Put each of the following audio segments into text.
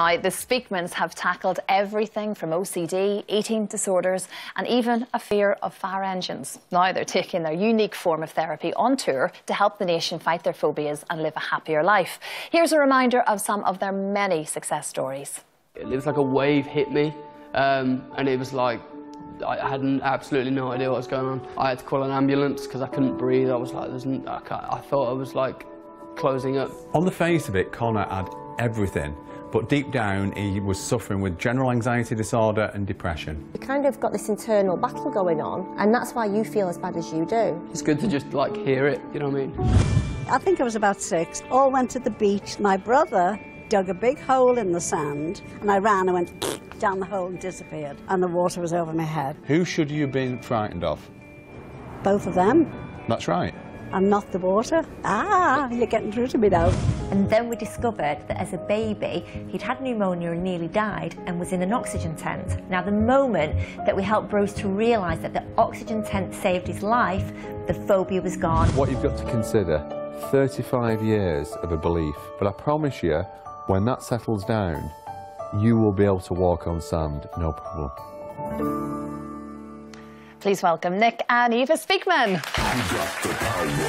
The Speakmans have tackled everything from OCD, eating disorders and even a fear of fire engines. Now they're taking their unique form of therapy on tour to help the nation fight their phobias and live a happier life. Here's a reminder of some of their many success stories. It was like a wave hit me and it was like I had absolutely no idea what was going on. I had to call an ambulance because I couldn't breathe. I was like, I thought I was like closing up. On the face of it, Connor had everything, but deep down he was suffering with general anxiety disorder and depression. You kind of got this internal battle going on, and that's why you feel as bad as you do. It's good to just like hear it, you know what I mean? I think I was about 6, all went to the beach. My brother dug a big hole in the sand and I ran and went down the hole and disappeared, and the water was over my head. Who should you have been frightened of? Both of them. That's right. And not the water. Ah, you're getting through to me now. And then we discovered that as a baby, he'd had pneumonia and nearly died and was in an oxygen tent. Now, the moment that we helped Bruce to realise that the oxygen tent saved his life, the phobia was gone. What you've got to consider, 35 years of a belief. But I promise you, when that settles down, you will be able to walk on sand, no problem. Please welcome Nick and Eva Speakman. You got the power.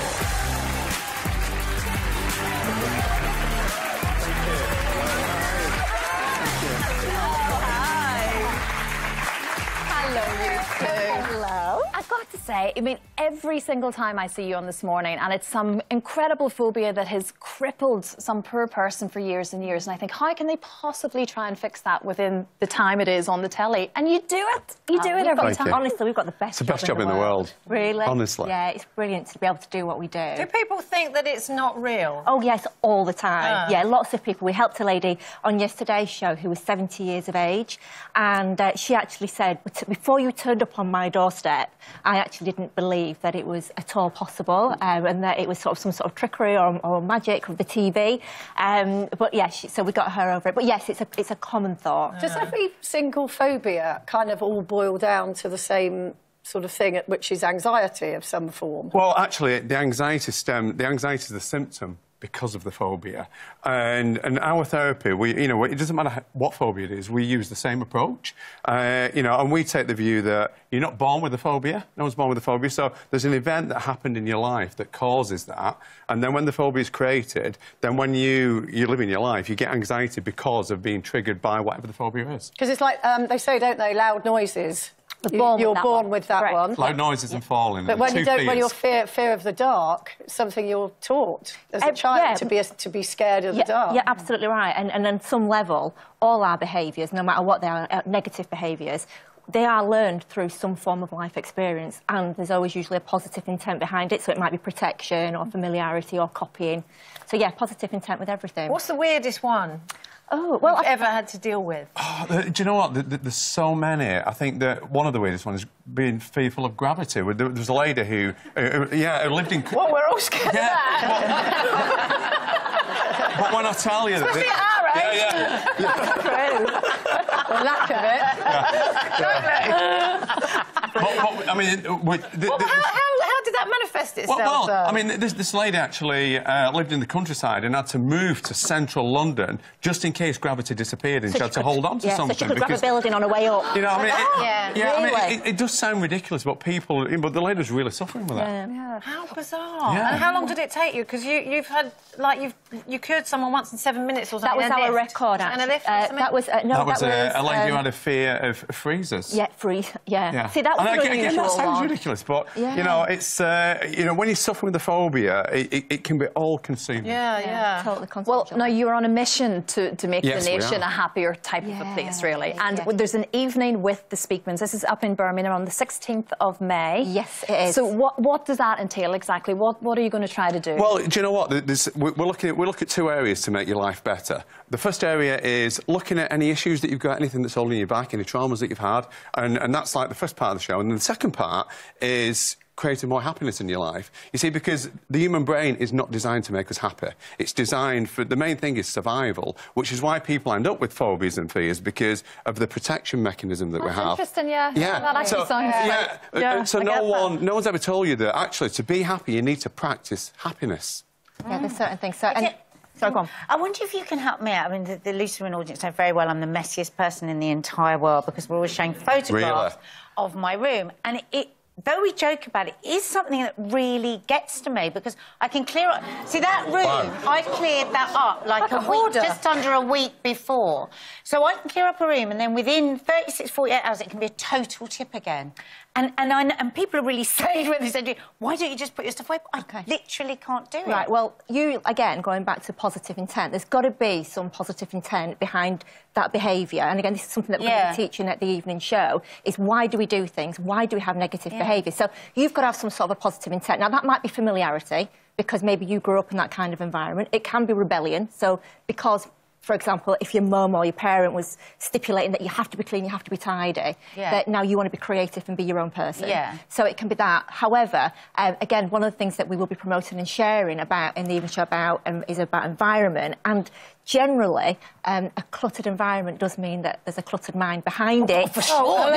Hello, you two. Hello. I've got to say, I mean, every single time I see you on This Morning, and it's some incredible phobia that has crippled some poor person for years and years, and I think, how can they possibly try and fix that within the time it is on the telly? And you do it. You do it every time. Honestly, we've got the best job in the world. It's the best job in the world. Really? Honestly. Yeah, it's brilliant to be able to do what we do. Do people think that it's not real? Oh, yes, all the time. Yeah, lots of people. We helped a lady on yesterday's show who was 70 years of age, and she actually said, before you turned up on my doorstep, I actually didn't believe that it was at all possible, and that it was sort of some sort of trickery or magic of the TV. But yes, so we got her over it. But yes, it's a common thought. Does every single phobia kind of all boil down to the same sort of thing, which is anxiety of some form? Well, actually, the anxiety is the symptom because of the phobia, and our therapy, it doesn't matter what phobia it is, we use the same approach, and we take the view that you're not born with a phobia, no one's born with a phobia, so there's an event that happened in your life that causes that, and then when the phobia is created, then when you're living your life, you get anxiety because of being triggered by whatever the phobia is. Because it's like, they say, don't they, loud noises. You're born with that one. Loud noises and falling. But when you're fear of the dark, it's something you're taught as a child to be scared of the dark. Yeah, absolutely right. And on some level, all our behaviours, no matter what they are, negative behaviours, they are learned through some form of life experience, and there's always usually a positive intent behind it, so it might be protection or familiarity or copying. So, yeah, positive intent with everything. What's the weirdest one? Oh, well, I've ever had to deal with. Oh, do you know what? There's so many. I think that one of the weirdest ones is being fearful of gravity. There was a lady who lived in... Well, we're all scared of that. But when I tell you... Especially at our age. That's true. The lack of it. Yeah. But, I mean... How did that manifest itself? Well, I mean, this lady actually lived in the countryside and had to move to central London just in case gravity disappeared, and so she had to hold on to something. So she could grab a building on her way up. You know, I mean, it does sound ridiculous, but the lady was really suffering with that. Yeah. How bizarre! Yeah. And how long did it take you? Because you've had you cured someone once in 7 minutes or something. That was our record. And a lift. That was a lady who had a fear of freezers. Yeah, freeze. Yeah. See, that was unusual. That sounds ridiculous, but you know. It's, when you suffer with the phobia, it can be all-consuming. Yeah. Totally conceptual. Well, now, you're on a mission to make the nation a happier type of a place, really. And there's an evening with the Speakmans. This is up in Birmingham on the 16th of May. Yes, it is. So what does that entail exactly? What are you going to try to do? Well, do you know what? We look at two areas to make your life better. The first area is looking at any issues that you've got, anything that's holding you back, any traumas that you've had, and that's like the first part of the show. And then the second part is creating more happiness in your life. You see, because the human brain is not designed to make us happy. It's designed for... The main thing is survival, which is why people end up with phobias and fears, because of the protection mechanism that we have. That's interesting, So no one's ever told you that, actually, to be happy, you need to practice happiness. Yeah, there's certain things. So, So, go on. I wonder if you can help me out. I mean, the Lutheran audience know very well I'm the messiest person in the entire world because we're always showing photographs of my room. And it, though we joke about it, is something that really gets to me because I can clear up... See, that room, I cleared that up like a week, just under a week before. So I can clear up a room and then within 36, 48 hours, it can be a total tip again. And people are really saved when they say, why don't you just put your stuff away? I literally can't do it. Right, well, you, again, going back to positive intent, there's got to be some positive intent behind that behaviour. And, again, this is something that we're going to be teaching at the evening show, is why do we do things? Why do we have negative behaviour? So you've got to have some sort of a positive intent. Now, that might be familiarity, because maybe you grew up in that kind of environment. It can be rebellion, so because... For example, if your mum or your parent was stipulating that you have to be clean, you have to be tidy, that now you want to be creative and be your own person. So it can be that. However, again, one of the things that we will be promoting and sharing about in the evening show about, is about environment. And generally, a cluttered environment does mean that there's a cluttered mind behind it. For sure. Oh,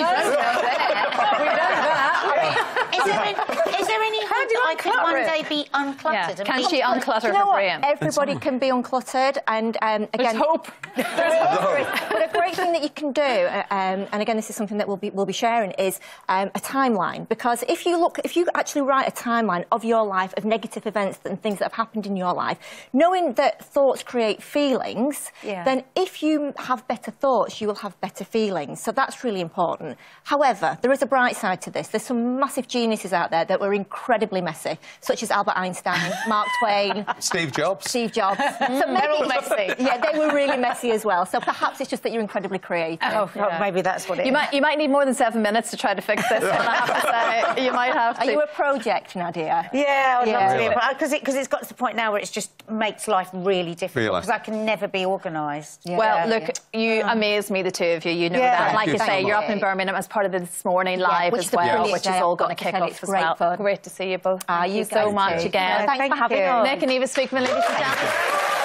I could one day be uncluttered. Yeah. Can she unclutter for Brian? Everybody can be uncluttered, and again, there's hope. But a great thing that you can do, and again, this is something that we'll be sharing, is a timeline. Because if you look, if you actually write a timeline of your life of negative events and things that have happened in your life, knowing that thoughts create feelings, then if you have better thoughts, you will have better feelings. So that's really important. However, there is a bright side to this. There's some massive geniuses out there that were incredibly messy, such as Albert Einstein, Mark Twain... Steve Jobs. So maybe, they're all messy. Yeah, they were really messy as well. So perhaps it's just that you're incredibly creative. Oh, well, maybe that's what it is. You might need more than 7 minutes to try to fix this, I have to say. You might have to... Are you a project, Nadia? Yeah, I'd love to be a project. Because it's got to the point now where it just makes life really difficult, because I can never be organised. Well, look, you amaze me, the two of you, you know that. Like you say, you're up in Birmingham as part of the This Morning Live as well, which is all got to kick off as well. Great to see you both. Thank you so much again. Thanks for having us. Nick and Eva Speakman, ladies and gentlemen.